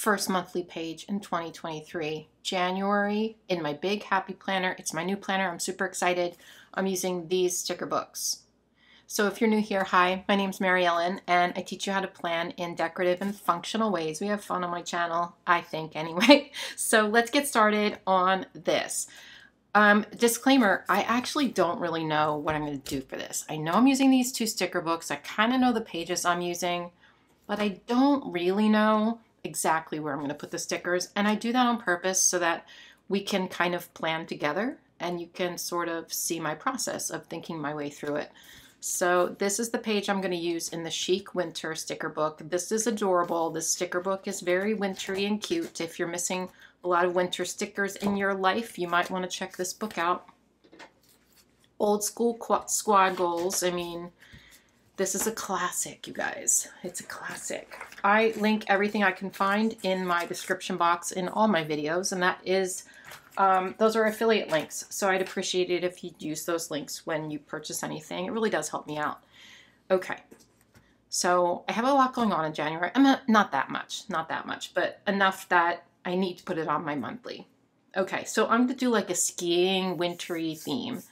first monthly page in 2023, January, in my Big Happy Planner. It's my new planner. I'm super excited. I'm using these sticker books. So if you're new here, hi, my name's Mary Ellen, and I teach you how to plan in decorative and functional ways. We have fun on my channel, I think, anyway. So let's get started on this. Disclaimer, I actually don't really know what I'm going to do for this. I know I'm using these two sticker books. I kind of know the pages I'm using, but I don't really know exactly where I'm going to put the stickers. And I do that on purpose so that we can kind of plan together and you can sort of see my process of thinking my way through it. So this is the page I'm going to use in the Chic Winter sticker book. This is adorable. This sticker book is very wintry and cute. If you're missing a lot of winter stickers in your life, you might want to check this book out. Old school Squad Goals. I mean, this is a classic, you guys. It's a classic. I link everything I can find in my description box in all my videos, and that is, those are affiliate links. So I'd appreciate it if you'd use those links when you purchase anything. It really does help me out. Okay. So I have a lot going on in January. Not that much, but enough that I need to put it on my monthly. Okay, so I'm going to do like a skiing, wintry theme.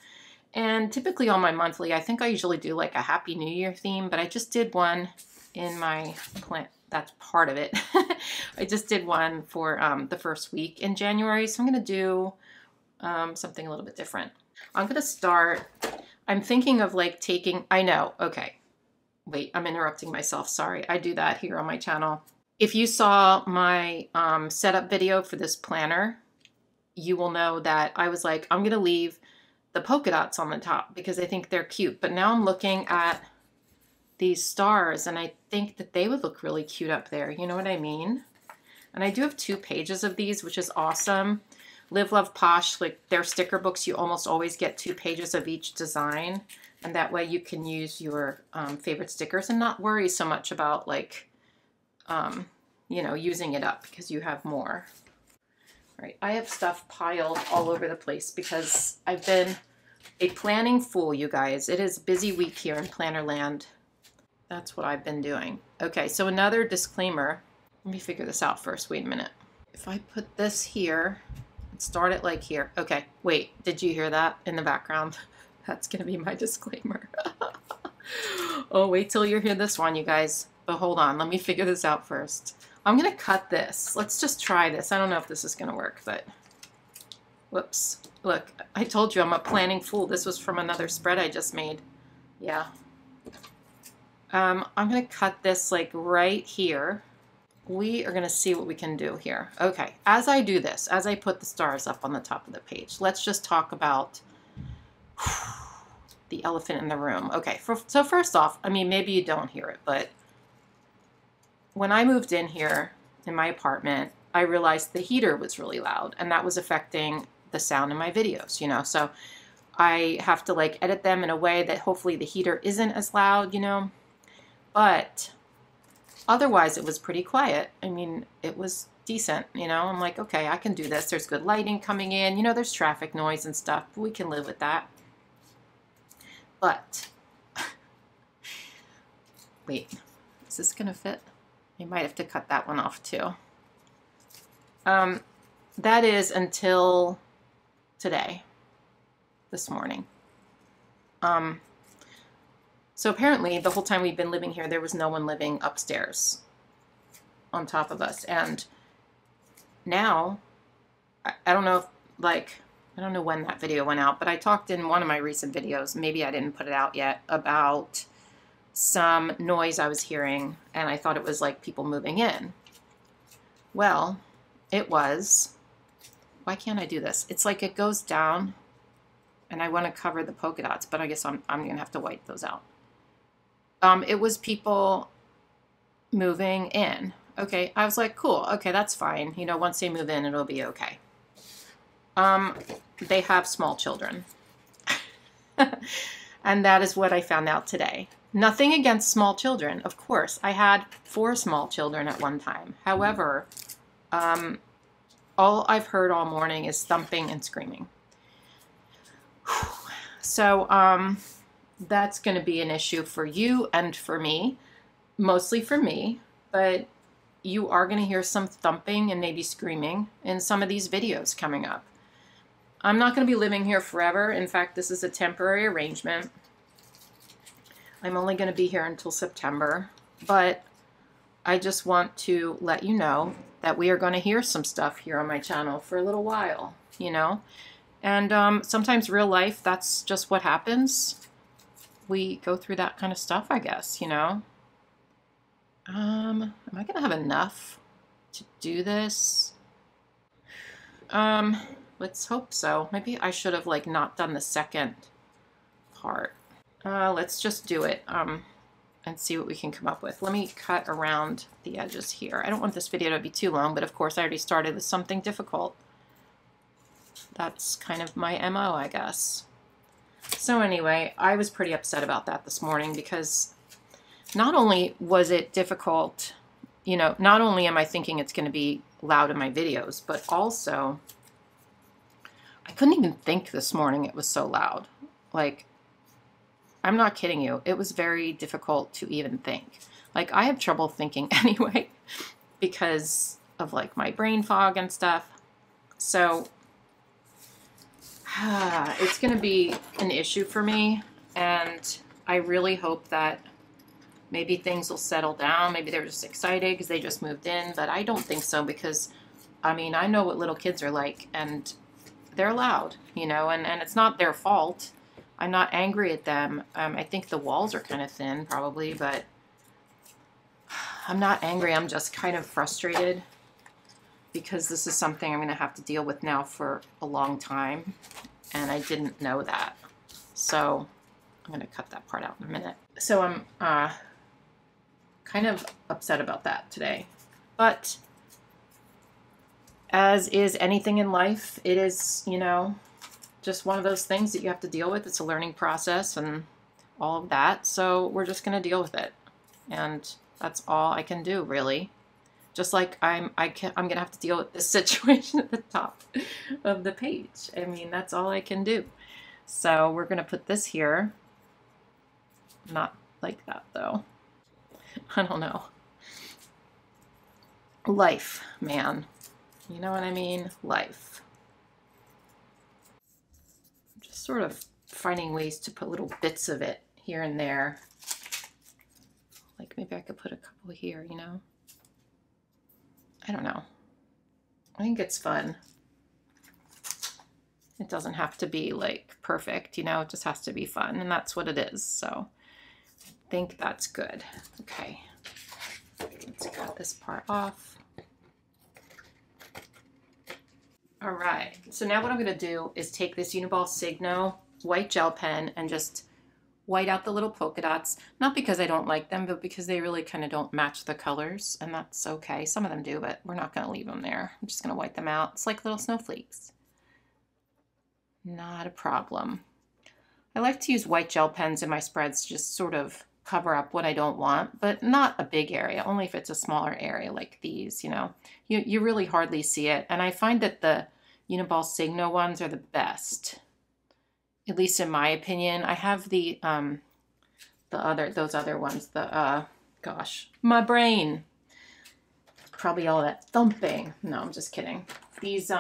And typically on my monthly, I think I usually do like a Happy New Year theme, but I just did one in my plan. That's part of it. I just did one for the first week in January, so I'm going to do something a little bit different. I'm going to start, I'm thinking of like taking, I know, okay. Wait, I'm interrupting myself. Sorry, I do that here on my channel. If you saw my setup video for this planner, you will know that I was like, I'm going to leave the polka dots on the top because I think they're cute. But now I'm looking at these stars and I think that they would look really cute up there. You know what I mean? And I do have 2 pages of these, which is awesome. Live Love Posh, like their sticker books, you almost always get 2 pages of each design. And that way you can use your favorite stickers and not worry so much about like, you know, using it up because you have more. All right, I have stuff piled all over the place because I've been a planning fool, you guys. It is a busy week here in planner land. That's what I've been doing. Okay, so another disclaimer. Let me figure this out first. Wait a minute. If I put this here and start it like here. Okay, wait, did you hear that in the background? That's gonna be my disclaimer. Oh, wait till you hear this one, you guys. But hold on, let me figure this out first. I'm gonna cut this. Let's just try this. I don't know if this is gonna work, but whoops. Look, I told you I'm a planning fool. This was from another spread I just made. Yeah. I'm gonna cut this like right here. We are gonna see what we can do here. Okay, as I do this, as I put the stars up on the top of the page, let's just talk about the elephant in the room. Okay, so first off, I mean, maybe you don't hear it, but when I moved in here in my apartment, I realized the heater was really loud and that was affecting the sound in my videos, you know, so I have to like edit them in a way that hopefully the heater isn't as loud, you know, but otherwise it was pretty quiet. I mean, it was decent, you know, I'm like, okay, I can do this. There's good lighting coming in, you know, there's traffic noise and stuff, but we can live with that. But wait, is this gonna fit? You might have to cut that one off too. That is until today, this morning. So apparently the whole time we've been living here, there was no one living upstairs on top of us. And now, I don't know if, like, I don't know when that video went out, but I talked in one of my recent videos, maybe I didn't put it out yet, about some noise I was hearing, and I thought it was like people moving in. Well, it was, why can't I do this? It's like it goes down, and I want to cover the polka dots, but I guess I'm going to have to wipe those out. It was people moving in. Okay, I was like, cool, okay, that's fine. You know, once they move in, it'll be okay. They have small children. And that is what I found out today. Nothing against small children, of course. I had 4 small children at one time. However, all I've heard all morning is thumping and screaming. So that's going to be an issue for you and for me, mostly for me, but you are going to hear some thumping and maybe screaming in some of these videos coming up. I'm not going to be living here forever. In fact, this is a temporary arrangement. I'm only going to be here until September, but I just want to let you know that we are going to hear some stuff here on my channel for a little while, you know? And sometimes real life, that's just what happens. We go through that kind of stuff, I guess, you know? Am I going to have enough to do this? Let's hope so. Maybe I should have like not done the second part. Let's just do it and see what we can come up with. Let me cut around the edges here. I don't want this video to be too long, but of course I already started with something difficult. That's kind of my MO, I guess. So anyway, I was pretty upset about that this morning because not only was it difficult, you know, not only am I thinking it's going to be loud in my videos, but also I couldn't even think this morning. It was so loud. Like, I'm not kidding you. It was very difficult to even think. Like, I have trouble thinking anyway because of like my brain fog and stuff. So it's going to be an issue for me. And I really hope that maybe things will settle down. Maybe they're just excited because they just moved in. But I don't think so because, I mean, I know what little kids are like. And they're loud, you know, and it's not their fault. I'm not angry at them. I think the walls are kind of thin probably, but I'm not angry. I'm just kind of frustrated because this is something I'm going to have to deal with now for a long time. And I didn't know that. So I'm going to cut that part out in a minute. So I'm kind of upset about that today, but as is anything in life, it is, you know, just one of those things that you have to deal with. It's a learning process and all of that. So we're just going to deal with it. And that's all I can do, really. Just like I'm going to have to deal with this situation at the top of the page. I mean, that's all I can do. So we're going to put this here. Not like that, though. I don't know. Life, man. You know what I mean? Life. I'm just sort of finding ways to put little bits of it here and there. Like maybe I could put a couple here, you know? I don't know. I think it's fun. It doesn't have to be like perfect, you know? It just has to be fun, and that's what it is. So I think that's good. Okay. Let's cut this part off. All right, so now what I'm going to do is take this Uniball Signo white gel pen and just white out the little polka dots, not because I don't like them, but because they really kind of don't match the colors, and that's okay. Some of them do, but we're not going to leave them there. I'm just going to white them out. It's like little snowflakes. Not a problem. I like to use white gel pens in my spreads to just sort of cover up what I don't want, but not a big area, only if it's a smaller area like these, you know. You really hardly see it, and I find that the Uniball Signo ones are the best, at least in my opinion. I have gosh, my brain, probably all that thumping. No, I'm just kidding. These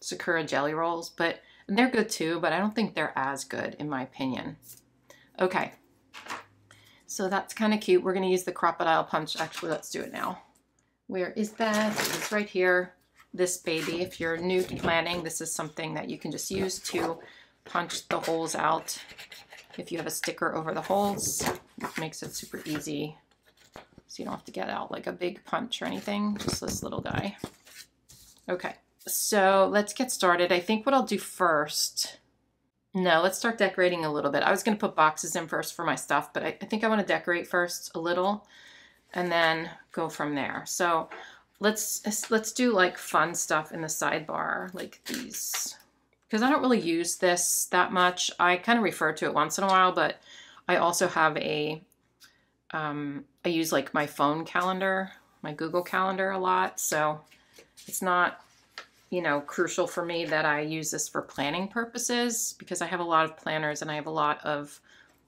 Sakura jelly rolls, but they're good too, but I don't think they're as good in my opinion. Okay. So that's kind of cute. We're going to use the crocodile punch. Actually, let's do it now. Where is that? It's right here. This baby. If you're new to planning, this is something that you can just use to punch the holes out. If you have a sticker over the holes, it makes it super easy. So you don't have to get out like a big punch or anything. Just this little guy. Okay. So let's get started. I think what I'll do first... No, let's start decorating a little bit. I was going to put boxes in first for my stuff, but I think I want to decorate first a little and then go from there. So let's do like fun stuff in the sidebar, like these, because I don't really use this that much. I kind of refer to it once in a while, but I also have I use like my phone calendar, my Google calendar a lot. So it's not, you know, crucial for me that I use this for planning purposes because I have a lot of planners and I have a lot of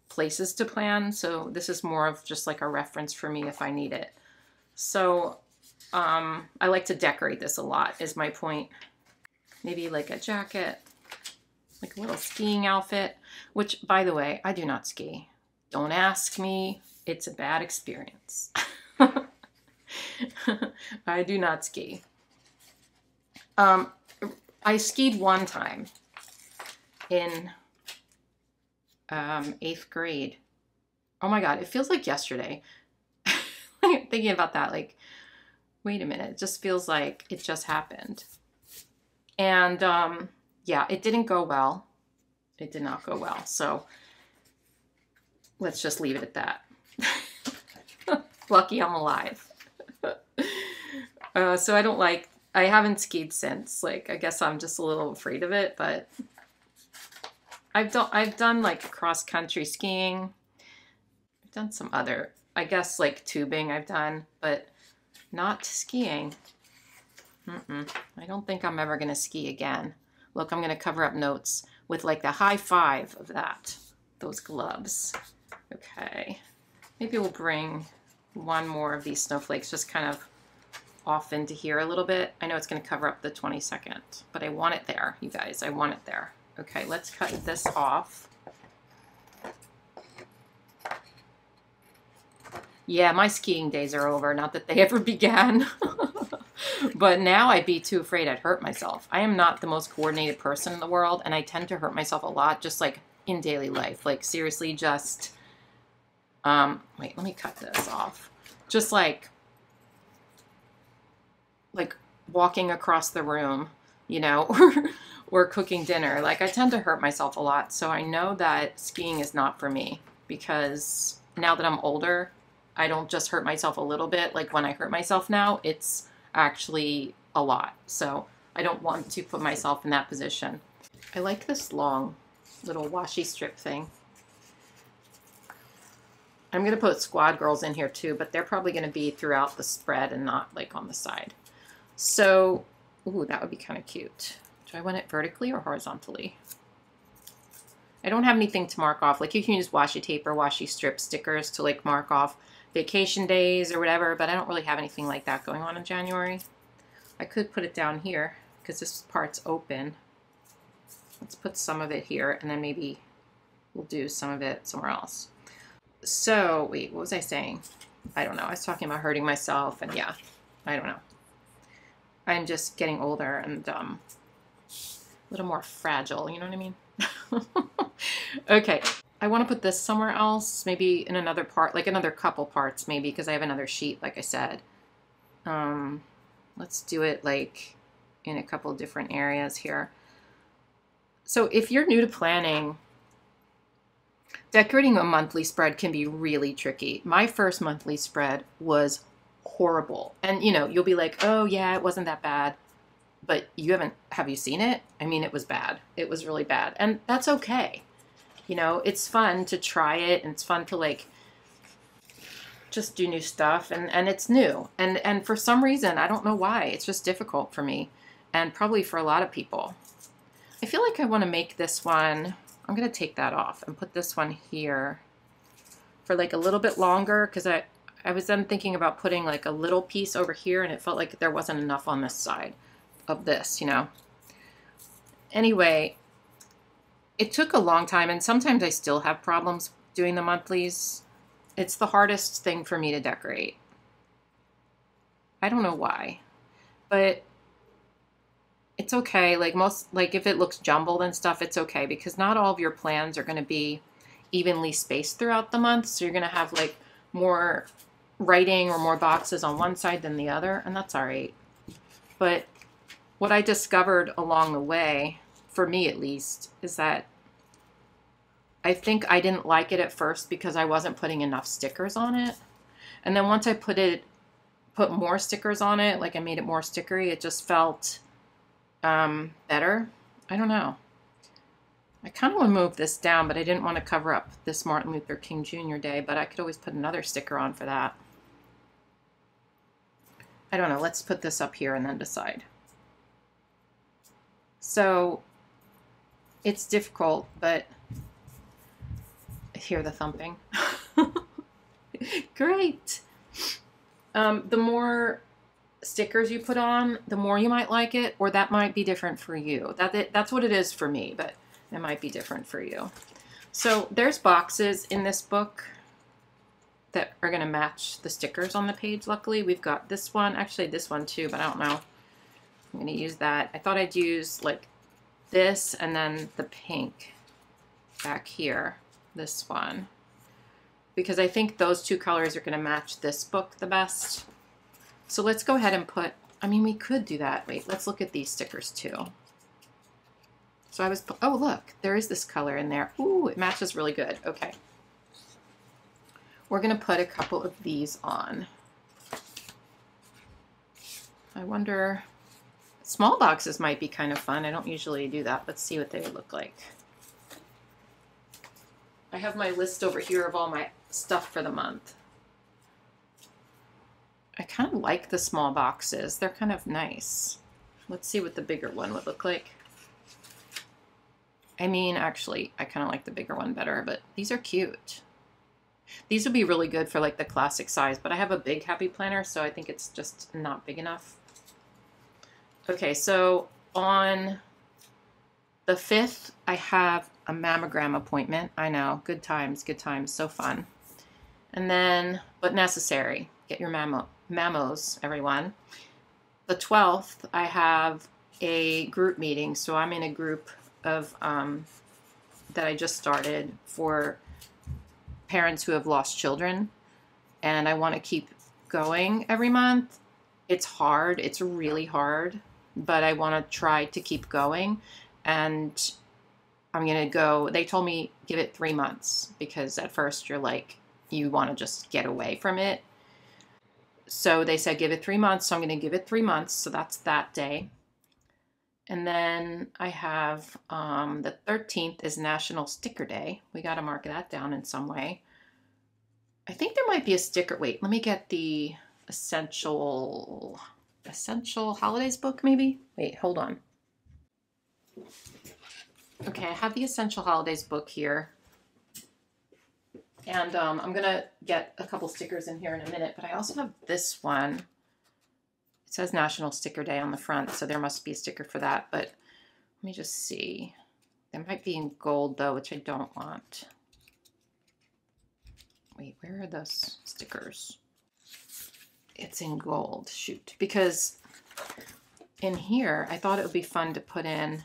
places to plan. So this is more of just like a reference for me if I need it. So I like to decorate this a lot is my point. Maybe like a jacket, like a little skiing outfit, which, by the way, I do not ski. Don't ask me. It's a bad experience. I do not ski. I skied one time in 8th grade. Oh my God, it feels like yesterday. Thinking about that, like, wait a minute, it just feels like it just happened. And yeah, it didn't go well. It did not go well. So let's just leave it at that. Lucky I'm alive. So I don't like, I haven't skied since. Like, I guess I'm just a little afraid of it, but I've done like cross country skiing. I've done some other, I guess like tubing I've done, but not skiing. Mm-mm. I don't think I'm ever going to ski again. Look, I'm going to cover up notes with like the high five of that, those gloves. Okay. Maybe we'll bring one more of these snowflakes just kind of off into here a little bit. I know it's going to cover up the 22nd, but I want it there, you guys. I want it there. Okay, let's cut this off. Yeah, my skiing days are over. Not that they ever began. But now I'd be too afraid I'd hurt myself. I am not the most coordinated person in the world, and I tend to hurt myself a lot, just like in daily life. Like, seriously, just, wait, let me cut this off. Just like walking across the room, you know, or cooking dinner. Like, I tend to hurt myself a lot, so I know that skiing is not for me, because now that I'm older, I don't just hurt myself a little bit. Like, when I hurt myself now, it's actually a lot. So I don't want to put myself in that position. I like this long little washi strip thing. I'm going to put Squad Girls in here too, but they're probably going to be throughout the spread and not like on the side. So, ooh, that would be kind of cute. Do I want it vertically or horizontally? I don't have anything to mark off. Like, you can use washi tape or washi strip stickers to like mark off vacation days or whatever, but I don't really have anything like that going on in January. I could put it down here because this part's open. Let's put some of it here, and then maybe we'll do some of it somewhere else. So, wait, what was I saying? I don't know. I was talking about hurting myself, and yeah, I don't know. I'm just getting older and a little more fragile, you know what I mean? Okay, I want to put this somewhere else, maybe in another part, like another couple parts maybe, because I have another sheet, like I said. Let's do it like in a couple different areas here. So if you're new to planning, decorating a monthly spread can be really tricky. My first monthly spread was horrible. And you know, you'll be like, oh yeah, it wasn't that bad. But you haven't, have you seen it? I mean, it was bad. It was really bad. And that's okay. You know, it's fun to try it, and it's fun to like just do new stuff, and it's new. And for some reason, I don't know why, it's just difficult for me, and probably for a lot of people. I feel like I want to make this one, I'm going to take that off and put this one here for like a little bit longer, because I was then thinking about putting like a little piece over here, and it felt like there wasn't enough on this side of this, you know. Anyway, it took a long time, and sometimes I still have problems doing the monthlies. It's the hardest thing for me to decorate. I don't know why, but it's okay. Like, most, like if it looks jumbled and stuff, it's okay, because not all of your plans are going to be evenly spaced throughout the month, so you're going to have like more writing or more boxes on one side than the other, and that's all right. But what I discovered along the way, for me at least, is that I think I didn't like it at first because I wasn't putting enough stickers on it. And then once I put more stickers on it, like I made it more stickery, it just felt better. I don't know. I kind of want to move this down, but I didn't want to cover up this Martin Luther King Jr. Day, but I could always put another sticker on for that. I don't know. Let's put this up here and then decide. So it's difficult, but I hear the thumping. Great. The more stickers you put on, the more you might like it, or that might be different for you. That's what it is for me, but it might be different for you. So there's boxes in this book that are going to match the stickers on the page. Luckily, we've got this one, actually this one too, but I don't know. I'm going to use that. I thought I'd use like this and then the pink back here, this one, because I think those two colors are going to match this book the best. So let's go ahead and put, I mean, we could do that. Wait, let's look at these stickers too. So I was, oh look, there is this color in there. Ooh, it matches really good. Okay. We're going to put a couple of these on. I wonder, small boxes might be kind of fun. I don't usually do that. Let's see what they would look like. I have my list over here of all my stuff for the month. I kind of like the small boxes. They're kind of nice. Let's see what the bigger one would look like. I mean, actually, I kind of like the bigger one better, but these are cute. These would be really good for like the classic size, but I have a big Happy Planner, so I think it's just not big enough. Okay, so on the 5th, I have a mammogram appointment. I know, good times, so fun. And then, but necessary, get your mammos, everyone. The 12th, I have a group meeting, so I'm in a group of, that I just started for parents who have lost children, and I want to keep going every month. It's hard, it's really hard, but I want to try to keep going, and I'm gonna go, they told me give it 3 months, because at first you're like, you want to just get away from it. So they said give it 3 months, so I'm gonna give it 3 months, so that's that day. And then I have the 13th is National Sticker Day. We got to mark that down in some way. I think there might be a sticker. Wait, let me get the Essential Holidays book maybe? Wait, hold on. Okay, I have the Essential Holidays book here. And I'm going to get a couple stickers in here in a minute, but I also have this one. It says National Sticker Day on the front, so there must be a sticker for that, but let me just see. There might be in gold, though, which I don't want. Wait, where are those stickers? It's in gold, shoot. Because in here, I thought it would be fun to put in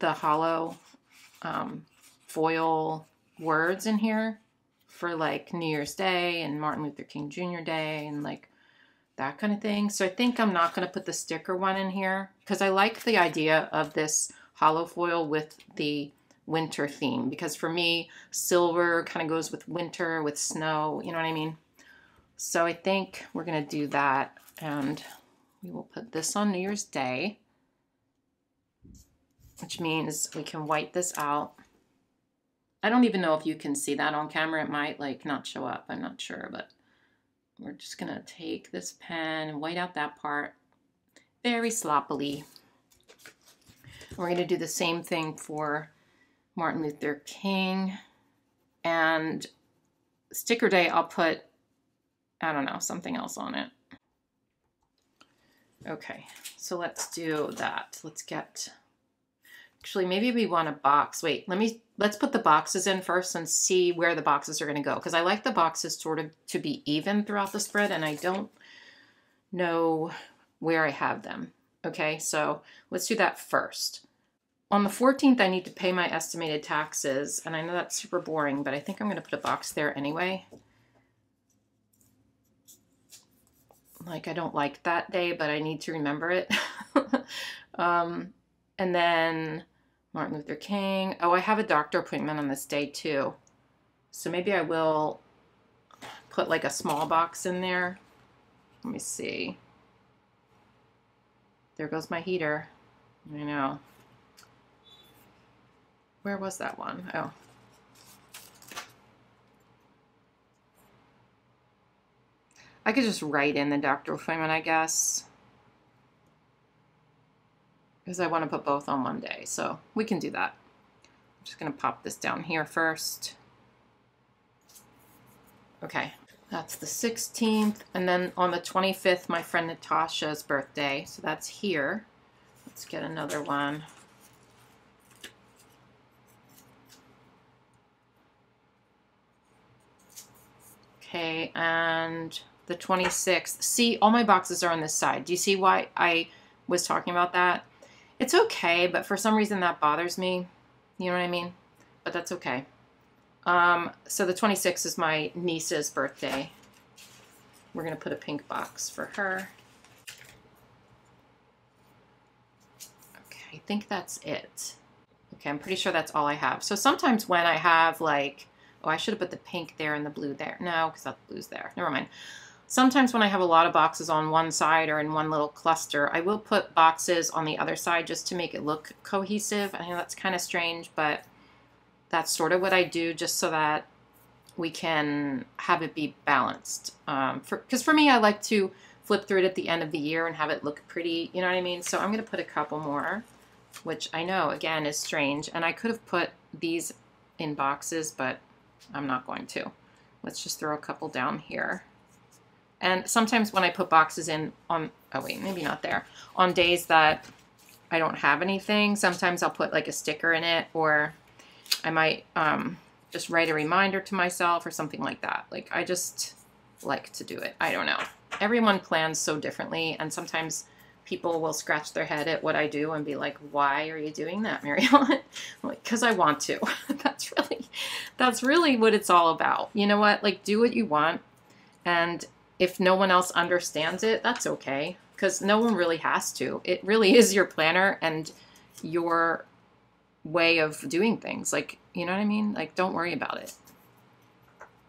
the hollow foil words in here for, like, New Year's Day and Martin Luther King Jr. Day and, like, that kind of thing. So I think I'm not going to put the sticker one in here because I like the idea of this hollow foil with the winter theme, because for me, silver kind of goes with winter, with snow, you know what I mean? So I think we're going to do that, and we will put this on New Year's Day, which means we can white this out. I don't even know if you can see that on camera. It might like not show up. I'm not sure, but we're just going to take this pen and white out that part very sloppily. We're going to do the same thing for Martin Luther King. And Sticker Day, I'll put, I don't know, something else on it. Okay, so let's do that. Let's get, actually, maybe we want a box. Wait, let's put the boxes in first and see where the boxes are going to go, because I like the boxes sort of to be even throughout the spread, and I don't know where I have them. Okay, so let's do that first. On the 14th, I need to pay my estimated taxes, and I know that's super boring, but I think I'm going to put a box there anyway. Like, I don't like that day, but I need to remember it. And then Martin Luther King. Oh, I have a doctor appointment on this day too. So maybe I will put like a small box in there. Let me see. There goes my heater. I know. Where was that one? Oh. I could just write in the doctor appointment, I guess, because I want to put both on one day, so we can do that. I'm just going to pop this down here first. Okay, That's the 16th. And then on the 25th, my friend Natasha's birthday. So that's here. Let's get another one. Okay, and the 26th. See, all my boxes are on this side. Do you see why I was talking about that? It's okay, but for some reason that bothers me. You know what I mean? But that's okay. So the 26th is my niece's birthday. We're going to put a pink box for her. Okay, I think that's it. Okay, I'm pretty sure that's all I have. So sometimes when I have like, oh, I should have put the pink there and the blue there. No, because that blue's there. Never mind. Sometimes when I have a lot of boxes on one side or in one little cluster, I will put boxes on the other side just to make it look cohesive. I know that's kind of strange, but that's sort of what I do just so that we can have it be balanced. Because for me, I like to flip through it at the end of the year and have it look pretty, you know what I mean? So I'm going to put a couple more, which I know, again, is strange. And I could have put these in boxes, but I'm not going to. Let's just throw a couple down here. And sometimes when I put boxes in on, oh wait, maybe not there, on days that I don't have anything, sometimes I'll put like a sticker in it, or I might just write a reminder to myself or something like that. Like, I just like to do it. I don't know. Everyone plans so differently, and sometimes people will scratch their head at what I do and be like, why are you doing that, Mary Ellen? I'm like, because I want to. That's really what it's all about. You know what? Like, do what you want, and if no one else understands it, that's okay, because no one really has to. It really is your planner and your way of doing things. Like, you know what I mean? Like, don't worry about it.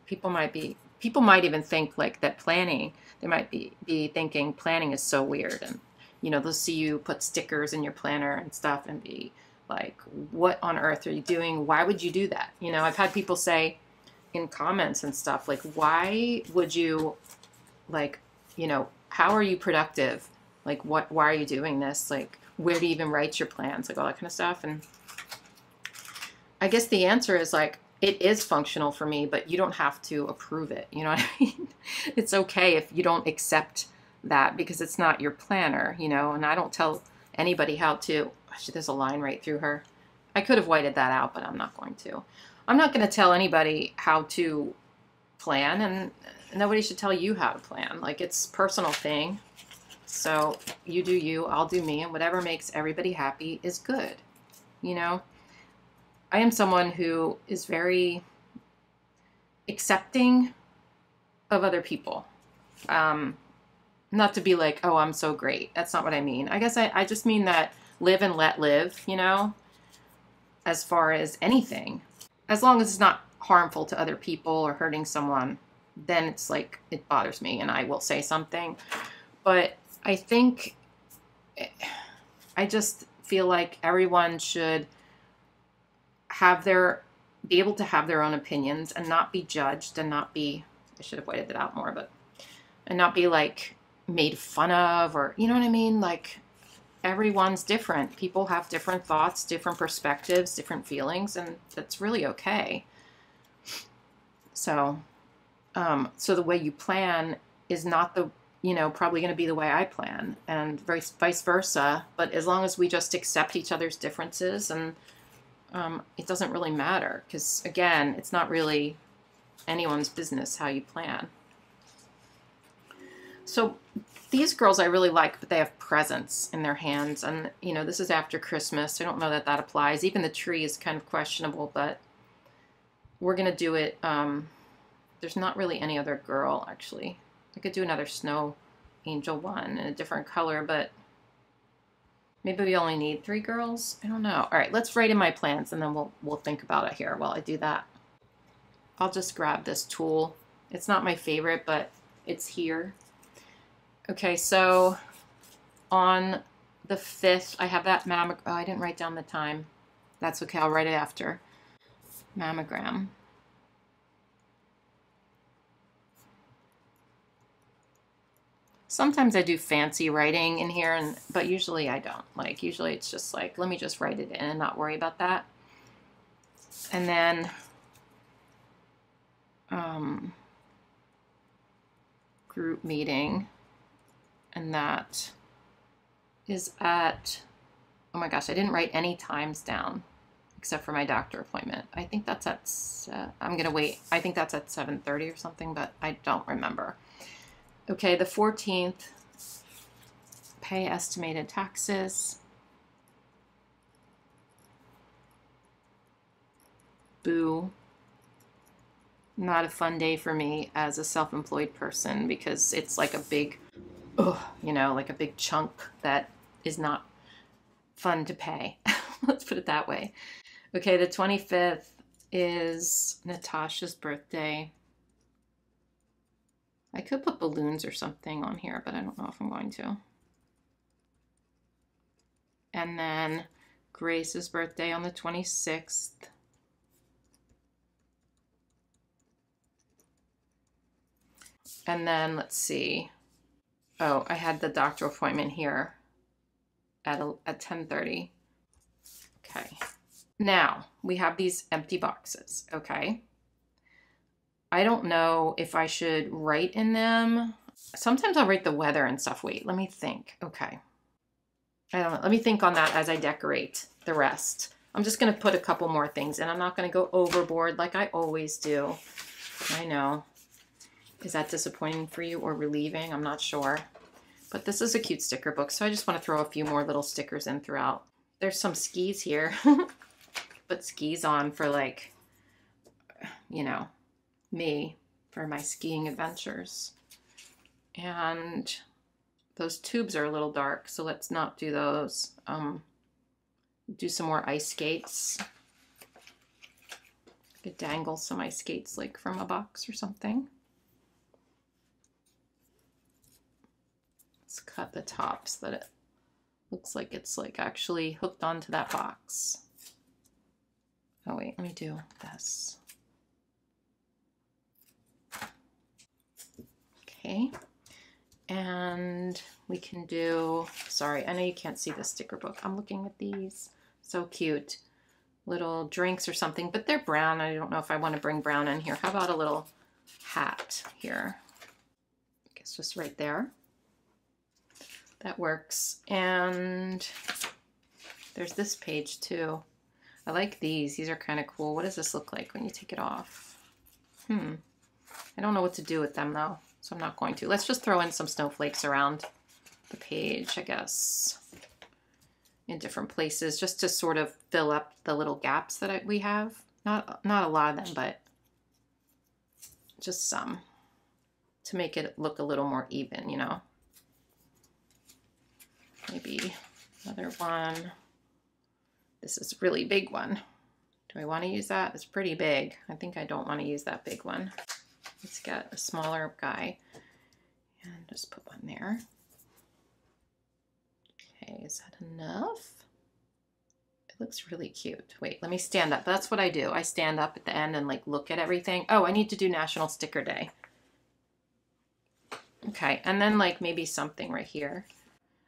People might even think like that planning, they might be thinking planning is so weird, and you know, they'll see you put stickers in your planner and stuff and be like, what on earth are you doing? Why would you do that? You know, I've had people say in comments and stuff, like, why would you, like, you know, how are you productive? Like, what, why are you doing this? Like, where do you even write your plans? Like, all that kind of stuff. And I guess the answer is, like, it is functional for me, but you don't have to approve it. You know what I mean? It's okay if you don't accept that, because it's not your planner, you know, and I don't tell anybody how to, actually, there's a line right through her. I could have whited that out, but I'm not going to. I'm not going to tell anybody how to plan, and nobody should tell you how to plan. Like, it's a personal thing. So you do you, I'll do me, and whatever makes everybody happy is good. You know, I am someone who is very accepting of other people. Not to be like, oh, I'm so great. That's not what I mean. I guess I just mean that live and let live, you know, as far as anything. As long as it's not harmful to other people or hurting someone, then it's like, it bothers me and I will say something. But I think, I just feel like everyone should be able to have their own opinions and not be judged and not be, I should have waited that out more, but, and not be like made fun of, or, you know what I mean? Like, everyone's different. People have different thoughts, different perspectives, different feelings, and that's really okay. So, the way you plan is not the, you know, probably going to be the way I plan, and vice versa. But as long as we just accept each other's differences, and it doesn't really matter, because again, it's not really anyone's business how you plan. So these girls I really like, but they have presents in their hands, and you know, this is after Christmas. I don't know that that applies. Even the tree is kind of questionable, but we're gonna do it. There's not really any other girl, actually. I could do another snow angel one in a different color, but maybe we only need 3 girls. I don't know. All right, let's write in my plans, and then we'll think about it here while I do that. I'll just grab this tool. It's not my favorite, but it's here. Okay, so on the 5th, I have that mammogram. Oh, I didn't write down the time. That's okay, I'll write it after. Mammogram. Sometimes I do fancy writing in here, but usually I don't. Like, usually it's just like, let me just write it in and not worry about that. And then group meeting, and that is at, oh my gosh, I didn't write any times down except for my doctor appointment. I think that's at, I'm gonna wait, I think that's at 7:30 or something, but I don't remember. Okay, the 14th, pay estimated taxes. Boo. Not a fun day for me as a self-employed person, because it's like a big, you know, like a big chunk that is not fun to pay. Let's put it that way. Okay, the 25th is Natasha's birthday. I could put balloons or something on here, but I don't know if I'm going to. And then Grace's birthday on the 26th. And then let's see. Oh, I had the doctor appointment here at 10:30. Okay. Now we have these empty boxes. Okay. I don't know if I should write in them. Sometimes I'll write the weather and stuff. Wait, let me think. Okay. I don't know. Let me think on that as I decorate the rest. I'm just going to put a couple more things, and I'm not going to go overboard like I always do. I know. Is that disappointing for you or relieving? I'm not sure. But this is a cute sticker book, so I just want to throw a few more little stickers in throughout. There's some skis here. Put skis on for, like, you know, me, for my skiing adventures. And those tubes are a little dark, so let's not do those. Do some more ice skates. I could dangle some ice skates, like, from a box or something. Let's cut the top so that it looks like it's, like, actually hooked onto that box. Oh, wait, let me do this. Okay. And we can do, sorry, I know you can't see the sticker book. I'm looking at these. So cute. Little drinks or something, but they're brown. I don't know if I want to bring brown in here. How about a little hat here? I guess just right there. That works. And there's this page too. I like these. These are kind of cool. What does this look like when you take it off? I don't know what to do with them though, so I'm not going to. Let's just throw in some snowflakes around the page, I guess, in different places, just to sort of fill up the little gaps that we have. Not a lot of them, but just some to make it look a little more even, you know? Maybe another one. This is a really big one. Do I want to use that? It's pretty big. I think I don't want to use that big one. Let's get a smaller guy and just put one there. Okay, is that enough? It looks really cute. Wait, let me stand up. That's what I do. I stand up at the end and, like, look at everything. Oh, I need to do National Sticker Day. Okay, and then, like, maybe something right here.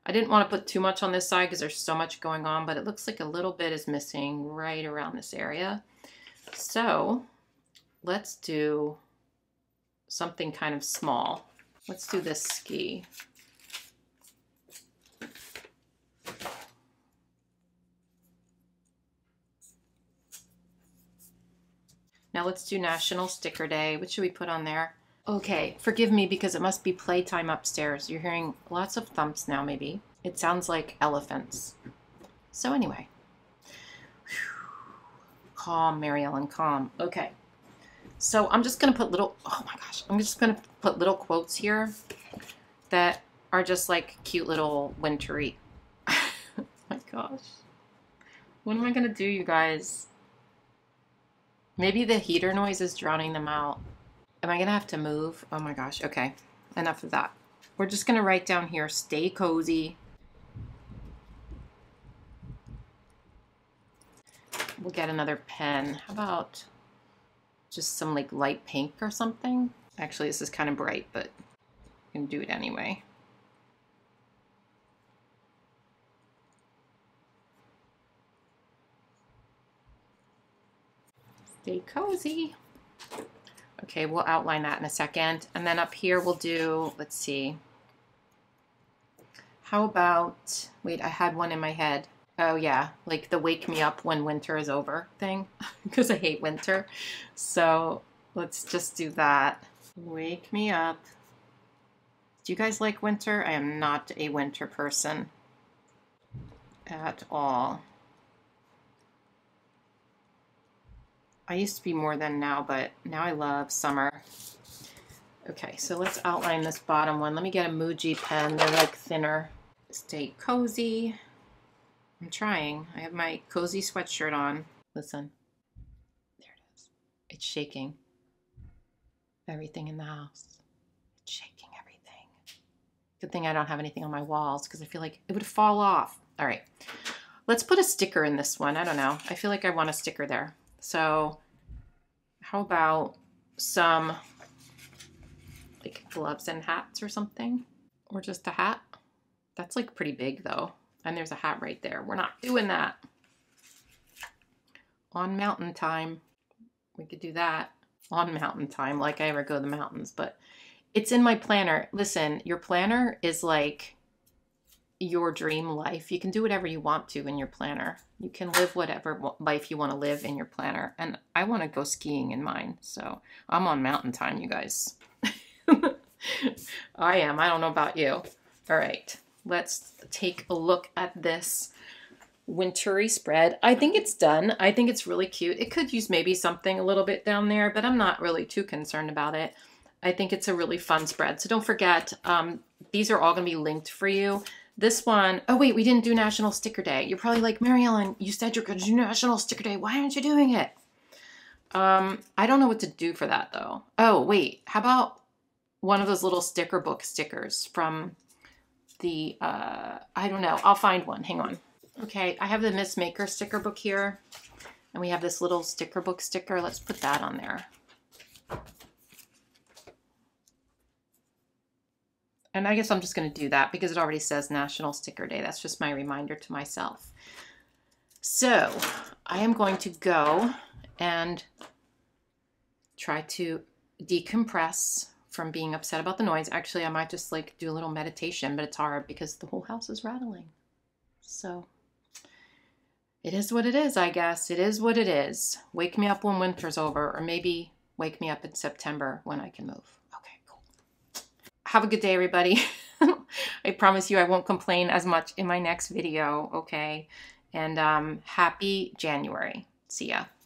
I didn't want to put too much on this side because there's so much going on, but it looks like a little bit is missing right around this area. So let's do something kind of small. Let's do this ski. Now let's do National Sticker Day. What should we put on there? Okay, forgive me because it must be playtime upstairs. You're hearing lots of thumps now, maybe. It sounds like elephants. So anyway. Calm, Mary Ellen, calm. Okay. So I'm just going to put little, oh my gosh, I'm just going to put little quotes here that are just like cute little wintry. Oh my gosh. What am I going to do, you guys? Maybe the heater noise is drowning them out. Am I gonna have to move? Oh my gosh, okay, enough of that. We're just gonna write down here, stay cozy. We'll get another pen. How about just some, like, light pink or something? Actually, this is kind of bright, but I'm gonna do it anyway. Stay cozy. Okay, we'll outline that in a second. And then up here we'll do, let's see. How about, wait, I had one in my head. Oh yeah, like the wake me up when winter is over thing, because I hate winter. So let's just do that. Wake me up. Do you guys like winter? I am not a winter person at all. I used to be more than now, but now I love summer. Okay, so let's outline this bottom one. Let me get a Muji pen, they're like thinner. Stay cozy. I'm trying. I have my cozy sweatshirt on. Listen. There it is. It's shaking. Everything in the house. It's shaking everything. Good thing I don't have anything on my walls because I feel like it would fall off. All right. Let's put a sticker in this one. I don't know. I feel like I want a sticker there. So how about some like gloves and hats or something? Or just a hat? That's like pretty big though. And there's a hat right there. We're not doing that. On mountain time. We could do that on mountain time, like I ever go to the mountains, but it's in my planner. Listen, your planner is like your dream life. You can do whatever you want to in your planner. You can live whatever life you want to live in your planner. And I want to go skiing in mine. So I'm on mountain time, you guys. I am. I don't know about you. All right. Let's take a look at this wintry spread. I think it's done. I think it's really cute. It could use maybe something a little bit down there, but I'm not really too concerned about it. I think it's a really fun spread. So don't forget, these are all going to be linked for you. This one, oh wait, we didn't do National Sticker Day. You're probably like, Mary Ellen, you said you're going to do National Sticker Day. Why aren't you doing it? I don't know what to do for that though. Oh wait, how about one of those little sticker book stickers from the, I don't know. I'll find one. Hang on. Okay. I have the Miss Maker sticker book here and we have this little sticker book sticker. Let's put that on there. And I guess I'm just going to do that because it already says National Sticker Day. That's just my reminder to myself. So I am going to go and try to decompress from being upset about the noise. Actually, I might just like do a little meditation, but it's hard because the whole house is rattling. So it is what it is, I guess. It is what it is. Wake me up when winter's over, or maybe wake me up in September when I can move. Okay, cool. Have a good day, everybody. I promise you I won't complain as much in my next video, okay? And happy January. See ya.